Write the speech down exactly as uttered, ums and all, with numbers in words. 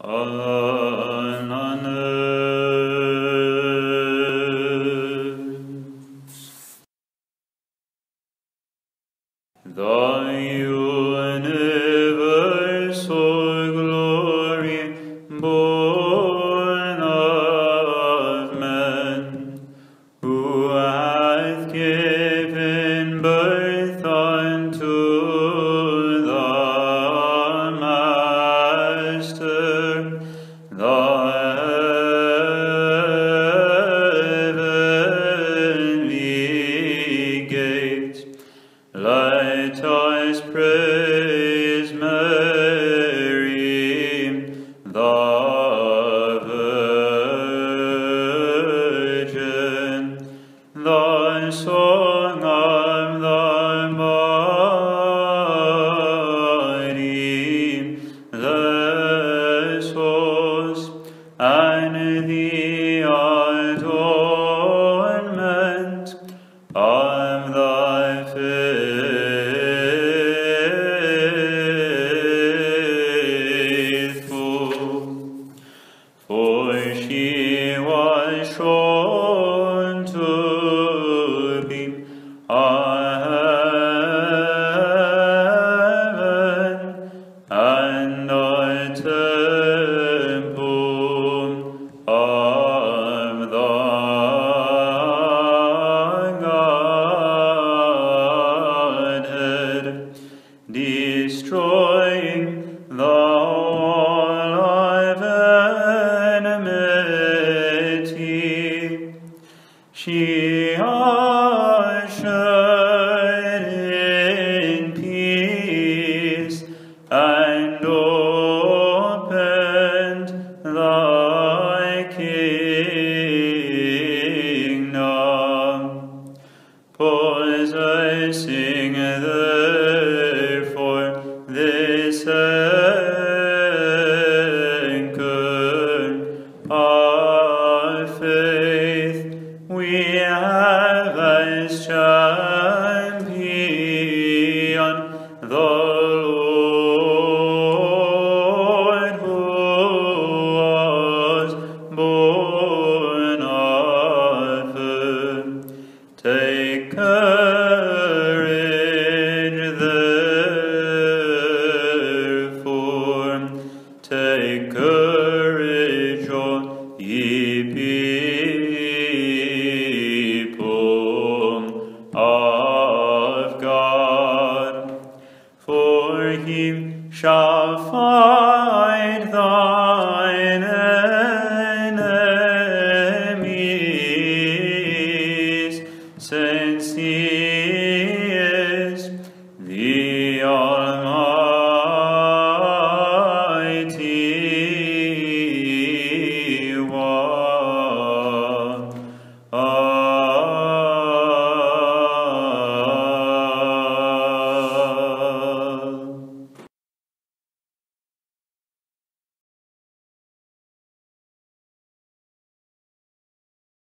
Ananus. Thy universal glory, born of man, who hath given birth unto the Master. Let us praise Mary, the Virgin, the song of thy body, the source, and the adornment of thy faith. For she was shown to be a heaven and a temple of the Godhead, destroying the she ushered in peace and opened thy kingdom, possessing therefore this anchor of faith. We have as champion the Lord who was born of her. Take courage, therefore, take courage, O ye people. He shall find thine enemies, since he